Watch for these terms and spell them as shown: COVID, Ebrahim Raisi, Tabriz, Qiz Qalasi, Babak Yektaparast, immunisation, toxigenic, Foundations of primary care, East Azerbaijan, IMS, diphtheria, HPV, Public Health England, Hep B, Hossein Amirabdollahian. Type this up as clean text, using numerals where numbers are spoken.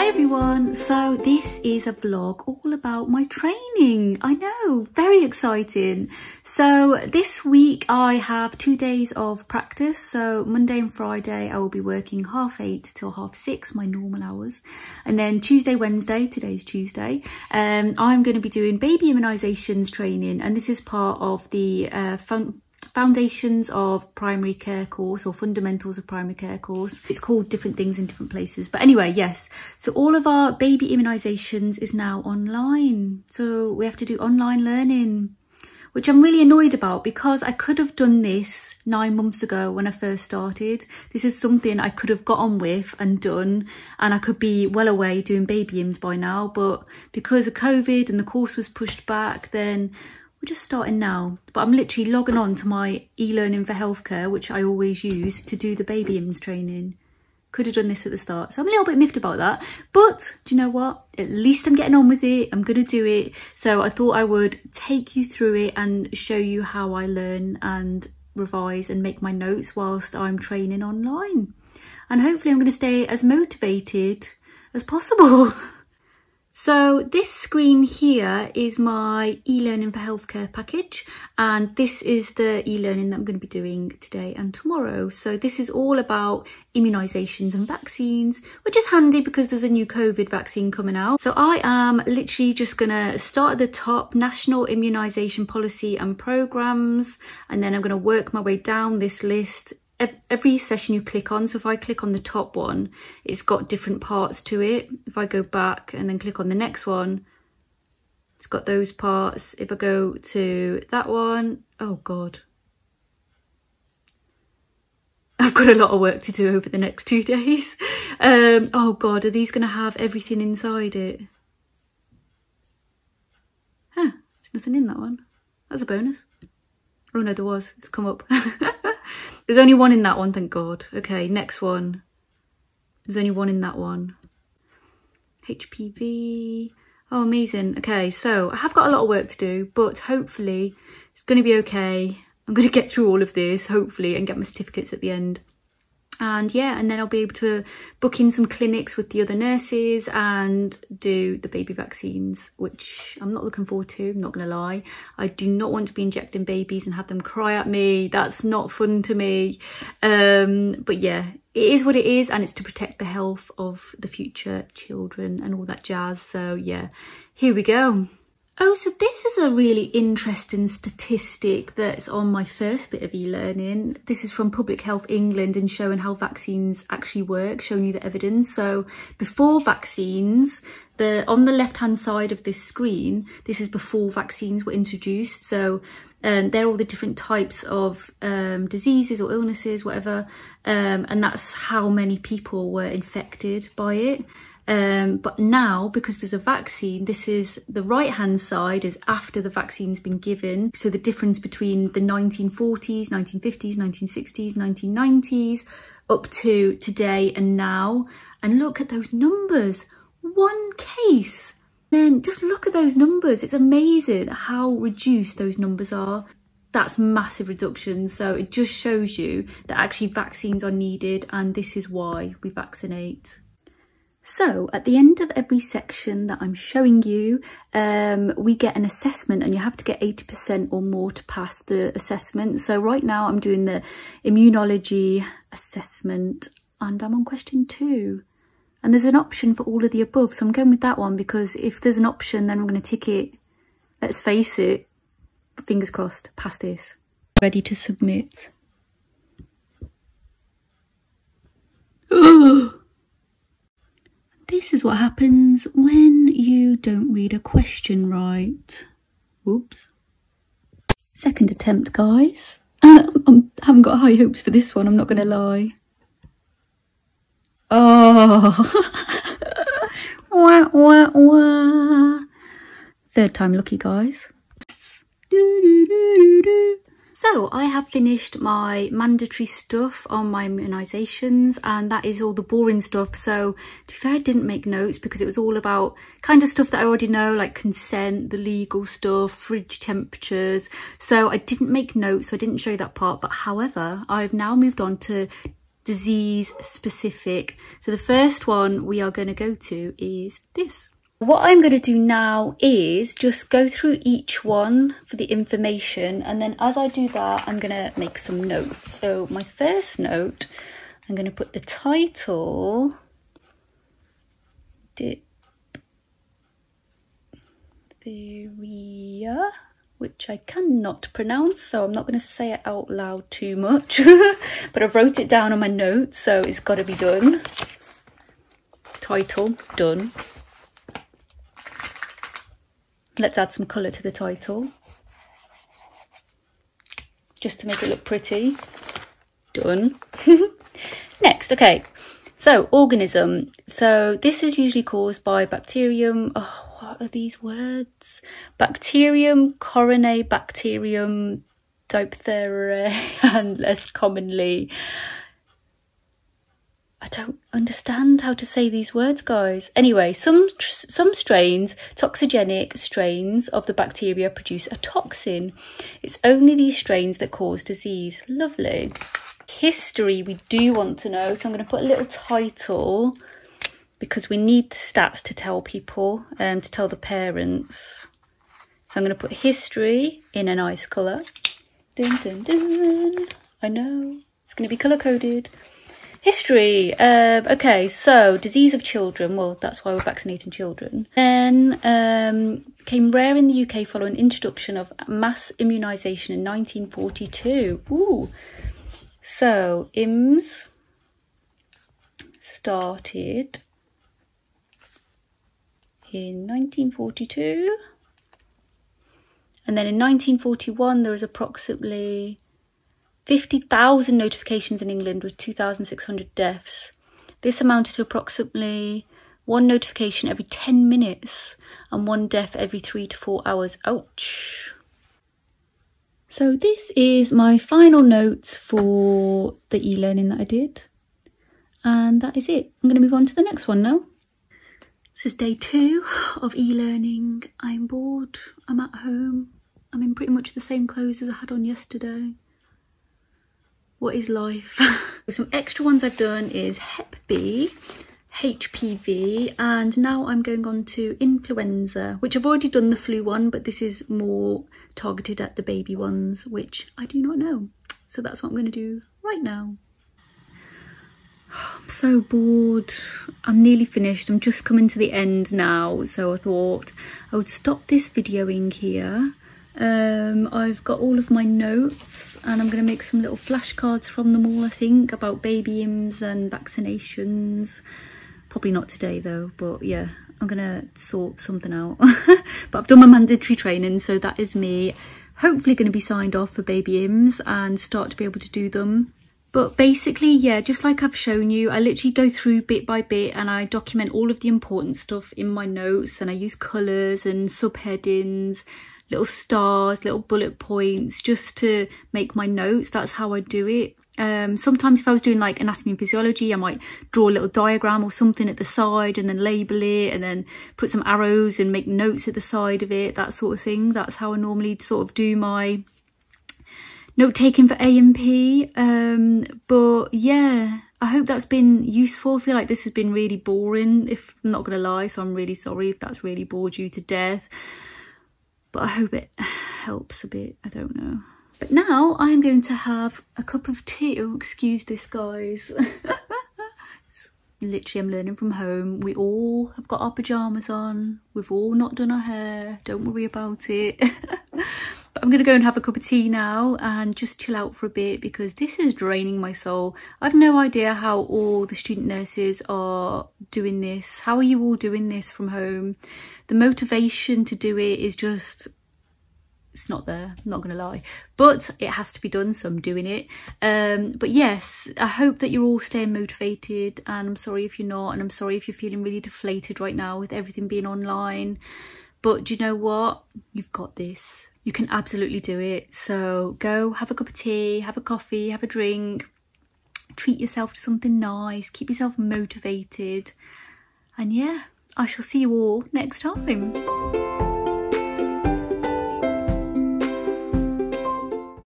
Hi everyone, so this is a vlog all about my training. I know, very exciting. So this week I have 2 days of practice. So Monday and Friday I will be working 8:30 till 6:30, my normal hours. And then Tuesday, Wednesday, today's Tuesday, I'm going to be doing baby immunisations training. And this is part of the Foundations of Primary Care course, or Fundamentals of Primary Care course. It's called different things in different places. But anyway, yes. So all of our baby immunisations is now online. So we have to do online learning, which I'm really annoyed about because I could have done this 9 months ago when I first started. This is something I could have got on with and done, and I could be well away doing baby ims by now. But because of COVID and the course was pushed back, then we're just starting now, but I'm literally logging on to my e-learning for healthcare, which I always use to do the baby IMS training. Could have done this at the start, so I'm a little bit miffed about that. But do you know what? At least I'm getting on with it. I'm gonna do it. So I thought I would take you through it and show you how I learn and revise and make my notes whilst I'm training online. And hopefully I'm gonna stay as motivated as possible. So this screen here is my e-learning for healthcare package, and this is the e-learning that I'm going to be doing today and tomorrow. So this is all about immunisations and vaccines, which is handy because there's a new COVID vaccine coming out. So I am literally just going to start at the top, National Immunisation Policy and Programmes, and then I'm going to work my way down this list. Every session you click on, so if I click on the top one, it's got different parts to it. If I go back and then click on the next one, it's got those parts. If I go to that one, oh God, I've got a lot of work to do over the next 2 days. Oh God, are these going to have everything inside it? Huh, there's nothing in that one. That's a bonus. Oh no, there was. It's come up. There's only one in that one, thank God. Okay, next one. There's only one in that one. HPV. Oh, amazing. Okay, so I have got a lot of work to do, but hopefully it's going to be okay. I'm going to get through all of this, hopefully, and get my certificates at the end. And yeah, and then I'll be able to book in some clinics with the other nurses and do the baby vaccines, which I'm not looking forward to, I'm not going to lie. I do not want to be injecting babies and have them cry at me. That's not fun to me. But yeah, it is what it is, and it's to protect the health of the future children and all that jazz. So yeah, here we go. Oh, so this is a really interesting statistic that's on my first bit of e-learning. This is from Public Health England and showing how vaccines actually work, showing you the evidence. So before vaccines, on the left-hand side of this screen, this is before vaccines were introduced. So they're all the different types of diseases or illnesses, whatever. And that's how many people were infected by it. But now, because there's a vaccine, this is the right hand side is after the vaccine's been given. So the difference between the 1940s, 1950s, 1960s, 1990s up to today and now. And look at those numbers. One case. Then just look at those numbers. It's amazing how reduced those numbers are. That's massive reduction. So it just shows you that actually vaccines are needed, and this is why we vaccinate. So at the end of every section that I'm showing you, we get an assessment, and you have to get 80% or more to pass the assessment. So right now I'm doing the immunology assessment, and I'm on question 2. And there's an option for all of the above. So I'm going with that one because if there's an option, then I'm going to tick it. Let's face it. Fingers crossed, pass this. Ready to submit. Ugh. This is what happens when you don't read a question right. Whoops. Second attempt, guys. I haven't got high hopes for this one, I'm not going to lie. Oh. Wah, wah, wah. Third time lucky, guys. Do, do, do, do, do. So I have finished my mandatory stuff on my immunisations, and that is all the boring stuff. So to be fair, I didn't make notes because it was all about kind of stuff that I already know, like consent, the legal stuff, fridge temperatures. So I didn't make notes, so I didn't show you that part. But however, I've now moved on to disease specific. So the first one we are going to go to is this. What I'm going to do now is just go through each one for the information, and then as I do that I'm going to make some notes. So my first note, I'm going to put the title diphtheria, which I cannot pronounce, so I'm not going to say it out loud too much, but I've wrote it down on my notes, so it's got to be done. Title, done. Let's add some colour to the title, just to make it look pretty. Done. Next, okay, so organism. So this is usually caused by bacterium, oh, what are these words? Bacterium, coronae, bacterium, diphtheria, and less commonly, I don't understand how to say these words, guys. Anyway, some strains, toxigenic strains of the bacteria produce a toxin. It's only these strains that cause disease. Lovely. History, we do want to know. So I'm going to put a little title because we need the stats to tell people, to tell the parents. So I'm going to put history in a nice colour. Dun, dun, dun. I know, it's going to be colour-coded. History. Okay, so disease of children. Well, that's why we're vaccinating children. Then came rare in the UK following introduction of mass immunisation in 1942. Ooh. So IMS started in 1942, and then in 1941 there was approximately 50,000 notifications in England with 2,600 deaths. This amounted to approximately one notification every 10 minutes and one death every 3 to 4 hours. Ouch. So this is my final notes for the e-learning that I did. And that is it. I'm going to move on to the next one now. This is day 2 of e-learning. I'm bored. I'm at home. I'm in pretty much the same clothes as I had on yesterday. What is life? Some extra ones I've done is Hep B, HPV, and now I'm going on to influenza, which I've already done the flu one, but this is more targeted at the baby ones, which I do not know. So that's what I'm going to do right now. I'm so bored. I'm nearly finished. I'm just coming to the end now. So I thought I would stop this videoing here. I've got all of my notes and I'm going to make some little flashcards from them all, I think, about baby IMS and vaccinations. Probably not today though, but yeah, I'm going to sort something out. But I've done my mandatory training, so that is me hopefully going to be signed off for baby IMS and start to be able to do them. But basically, yeah, just like I've shown you, I literally go through bit by bit and I document all of the important stuff in my notes, and I use colours and subheadings, little stars, little bullet points, just to make my notes. That's how I do it. Sometimes if I was doing like anatomy and physiology, I might draw a little diagram or something at the side and then label it and then put some arrows and make notes at the side of it, that sort of thing. That's how I normally sort of do my note taking for A&P. But yeah, I hope that's been useful. I feel like this has been really boring, if I'm not going to lie. So I'm really sorry if that's really bored you to death. But I hope it helps a bit, I don't know. But now I'm going to have a cup of tea. Oh, excuse this, guys. Literally, I'm learning from home. We all have got our pyjamas on. We've all not done our hair. Don't worry about it. But I'm going to go and have a cup of tea now and just chill out for a bit, because this is draining my soul. I've no idea how all the student nurses are doing this. How are you all doing this from home? The motivation to do it is just, it's not there, I'm not going to lie, but it has to be done, so I'm doing it. But yes, I hope that you're all staying motivated, and I'm sorry if you're not, and I'm sorry if you're feeling really deflated right now with everything being online. But do you know what? You've got this. You can absolutely do it. So go have a cup of tea, have a coffee, have a drink, treat yourself to something nice, keep yourself motivated. And yeah, I shall see you all next time.